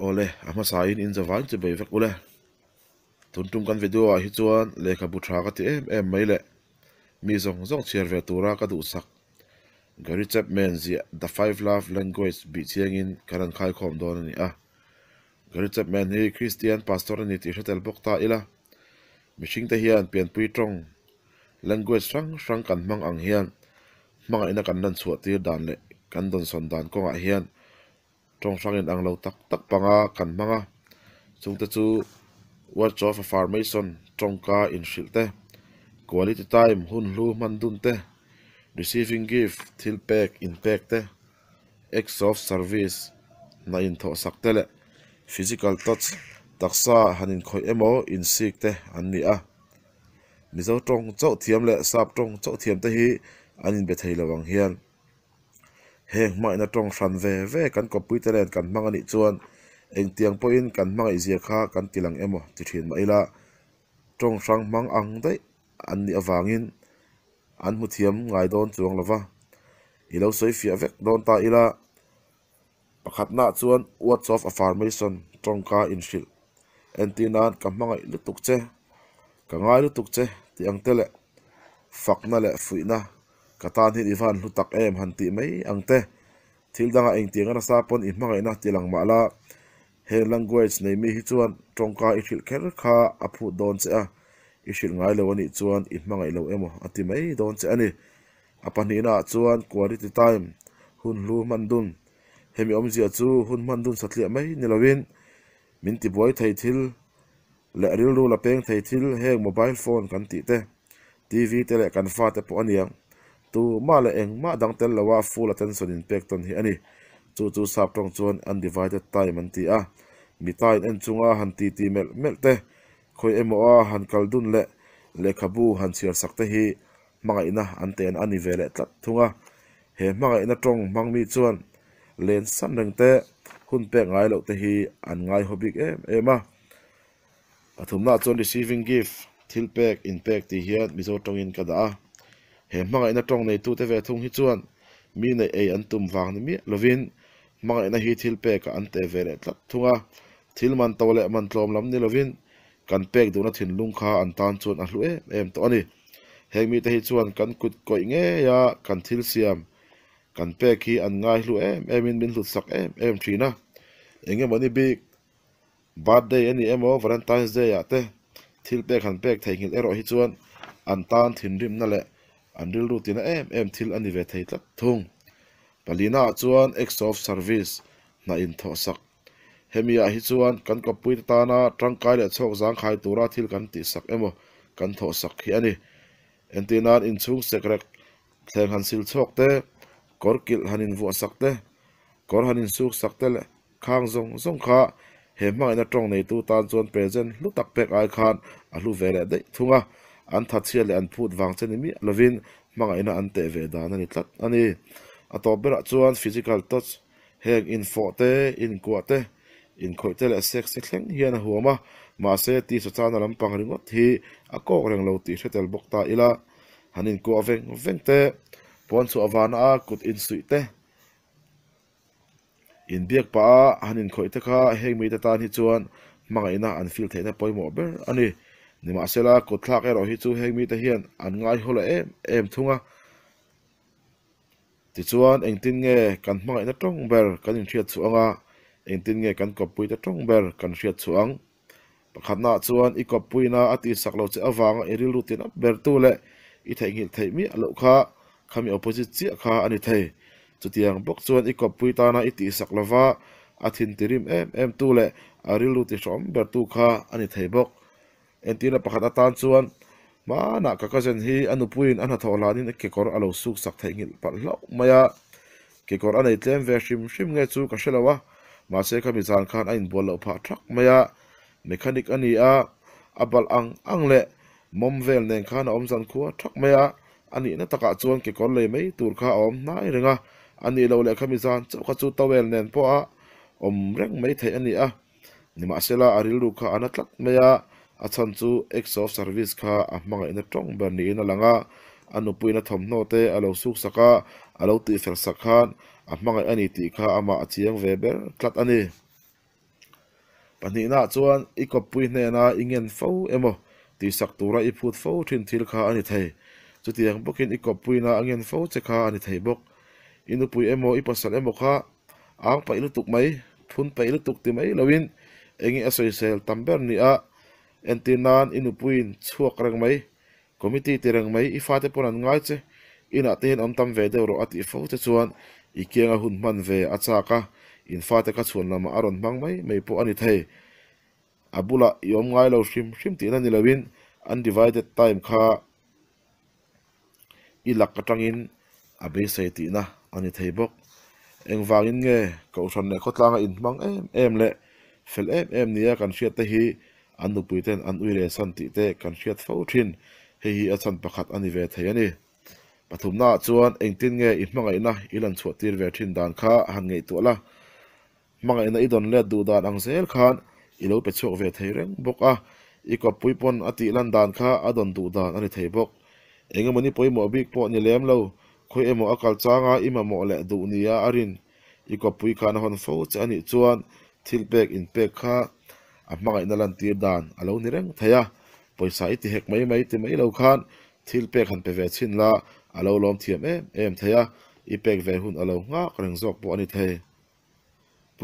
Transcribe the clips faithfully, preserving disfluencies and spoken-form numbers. Oleh ama sain in zawan te be vek oleh tuntum kan video hi chuan leka buthra ka ti em em mai le mi zong zong chiar ve tura ka du sak Gary Chapman zia The Five Love Languages bi chiang in karan khai khom don ani a Gary Chapman hi Christian pastor ni ti hretel bok ta ila mishing te hian pian pui trong language sang sang kan mang ang hian mang ina kan nan chu ti dan le kan don son dan ko nga hian trong sang in ang lo tak tak panga kan manga chung te chu words of affirmation trong ka in shilte quality time hun lu man dun te receiving gift till back impact acts of service na in tho saktele physical touch taksa hanin khoi emo in sik te anni a mizo tong chaw thiam le sap tong chaw thiam te hi anin be thei lawang hian heng mai na tong san ve ve kan computer en kan mangani chuan eng tiang point kan mangai zia kha kan tilang emo ti thin ma ila tong sang mang ang dai anni awangin an mu thiam ngai don chuang lova ilo soi fia vek don ta ila pakhatna chuan words of affirmation tongka in shil antinan kammangai lutuk che kangai lutuk che ti angtele fakna le fuina katan hi ivan lutak em hanti mai angte thildanga engtiang ra sapon i hmangai na tilangma la he language nei mi hi chuan tongka i shil kher kha aphu don che a ishil ngai lo ani chuan i hmangai lo emo ati mai don che ani apani na chuan quality time hun lu mandun hemi omzia chu hun mandun satlia mai nilawin minti boy thei thil la ril ru la peng thei thil he mobile phone kan ti te tv te le kan fa te po ania tu ma le eng ma dang tel lawa full attention in pek ton hi ani chu chu sap tong chuan undivided time an ti a mitain en chunga han ti ti mel mel te khoi emoa han kaldun le lekhabu han siar sakte hi mangaina anten ani vele tlat thunga he mangaina tong mangmi chuan len sam rengte hun pe ngai lo te hi an ngai hobik em ema athumna chuan receiving gift thil pek in pek ti hian mizo tongin kada a he mangaina tong nei tu te ve thung hi chuan mi nei ei an tum wang ni mi lovin mangaina hi thil pek an te vele tlat thunga thil man tole man tlom lam ni lovin kan pek duna thin lung kha an tan chuan a hlu em em to ani hemi te hi chuan kan kut koi nge ya kan thil siam kan pek hi an ngai hlu em em in min hlut sak em em thina enge mani big birthday ani emo Valentine's Day ate thil pek han pek thei ngil ero hi chuan an tan thin rim na le an ril ru tina em em thil ani ve thei tlak thung palina chuan acts of service na in tho sak hemia hi chuan kan kapui ta na tangkai le chok jang khai tura thil kan ti sak emo kan tho sak hi ani antinan in chung secret thleng han sil chok te korkil hanin vu sak te kor hanin suk sak te le khang zong zong kha hema ina tong nei tu tan chuan present lu tak pek ai khan a hlu vele dei thunga an thathia le an phut wang chen mi lovin manga ina an te ve dan ani tlat ani atobera chuan physical touch heng in fo te in kwa te in khoitel a sex thleng hian huama ma se ti so chana lampang ringot hi akok reng lo ti hretel bok ta ila hanin ko aveng vente pon chu awana a kut in suite in biak pa hanin khoite kha heng mi ta tan hi chuan mangaina an feel theina poimo ber ani nima sela ko thlak ero hi chu heng mi ta hian an ngai hola em em thunga ti chuan engtin nge kan mangaina tong ber kan in thiat chu anga engtin nge kan kopui ta tong ber kan hriat chuang pakhatna chuan i kopui na ati saklo che awang eril rutin up ber tu le i thei ngil thei mi alo kha khami opposite chi kha ani thei chutiang bok chuan i kopui ta na iti saklova athin tirim em em tu le aril ruti som ber tu kha ani thei bok entina pakhatna tan chuan ma na ka ka zen hi anupuin an hatholanin ke kor alo suk sak thei ngil pal hlau maya ke kor anei tlem ve shim shim nge chu ka shelawa ma se kha mi zan khan a in bol lo pha thak maya mechanic ani a abal ang ang le mom vel neng khan om zan khua thak maya ani na taka chuan ke kon le mai tur kha om nai renga ani lo le kha mi zan chaw kha chu tawel nen po a om reng mai thei ani a nima sela aril ru kha anatlat maya achan chu acts of service kha a hmanga in a tong ber ni na langa anu puina thomno te alo suk saka alo ti fer sakhan a hmanga ani ti kha ama achiang veber tlat ani Panina chuan i kopui hnena ingen fo emo ti sak tura i phut fo thin thil kha ani thei chutiang bokin i kopuina angen fo chekha ani thei bok inupui emo i pasal emo kha ang pa ilutuk mai phun pa ilutuk ti mai lawin engi asoi sel tamber ni a entinan inupuin chuak rang mai committee ti rang mai i fate pon an ngai che ina ten om tam ve deuh ro ati fo che chuan i kenga hun man ve achaka in fate ka chuan lama aron mang mai mai po ani thei abula yom ngai lo shim shim ti na ni lawin undivided time kha i lak katangin abe sei ti na ani thei bok engwangin nge ko thon ne khotlanga in mang em em le fel em em nia kan hriat te hi anu puiten an uire san ti te kan hriat fo thin hei hi achan pakhat ani ve thei ani pathumna chuan engtin nge i hmangai na ilan chuat tir ve thin dan kha han ngei tu la mangai na i don le du dan ang zel khan i lo pe chok ve thei reng bok a i ko puipon ati lan dan kha adon du dan ani thei bok engamani poimo big po ni lem lo khoi emo akal changa ima mo le du nia arin i ko pui khan hon fo chani chuan thil bag in pek kha amangai na lan tir dan alo ni reng thaya poisa iti hek mai mai ti mai lo khan thil pek han pe ve chin la alo lom thiam em em thaya i pek ve hun alo nga reng jok po ani the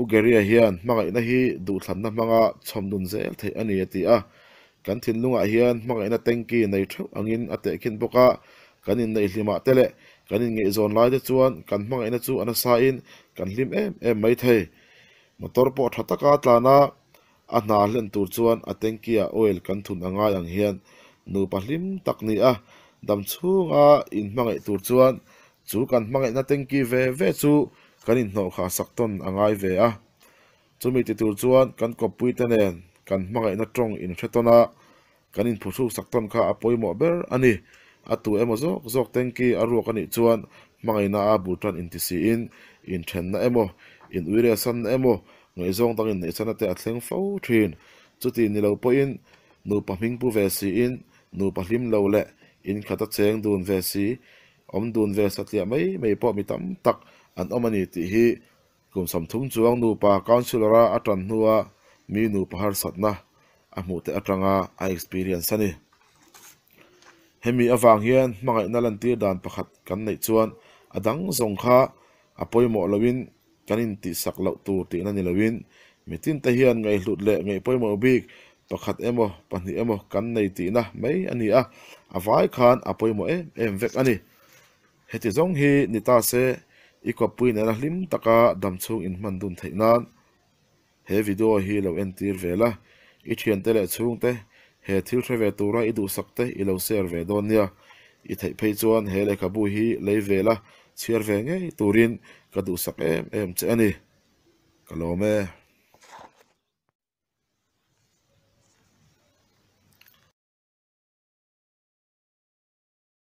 Bulgaria hian mangai na hi du thlamna manga chomdun zel thei ani ati a kan thin lunga hian mangai na tengki nei thu angin ate khin boka kanin nei hlima tele kanin nge zon lai te chuan kan mangai na chu ana sa in kan hlim em em mai thei motor po thataka tlana a hna hlen tur chuan a tengkia oil kan thun anga yang hian nu pahlim takni a dam chunga in mangai tur chuan chu kan mangai na tengki ve ve chu kanin hno kha sakton angai ve a chumi ti tur chuan kan kopui tanen kan mangai na trong in hretona kanin phu sakton kha apoimo ber ani atu emo zok zok tenki aruak ani chuan mangai na a butan in ti si in in then na emo in uire san emo ngai zong tangin nei chanate a thleng fo thin chuti ni lo po in nu pahming pu ve si in nu pahlim lo le in khata cheng dun ve si om dun ve satlia mai mai po mi tam tak an omani ti hi kum sam thung chuang nu pa councilora atan nuwa mi nu pahar satna a mu te atanga a experience ani hemi awang hian mangai na lan tir dan pakhat kan nei chuan adang zong kha apoimo lawin kanin ti sak lo tu ti na ni lawin mitin ta hian ngai hlut le ngai poimo bik pakhat emo pahni emo kan nei ti na mai ani a awai khan apoimo em em vek ani heti zong hi nita se ikopuina na hlim taka damchung in hmandun theinan he video hi lo en tir vela i thian tele chungte he thil theve tura i du sakte i lo serve donia i thei phei chuan he le kabu hi lei vela chiar ve nge turin ka du sak em em che ani kalome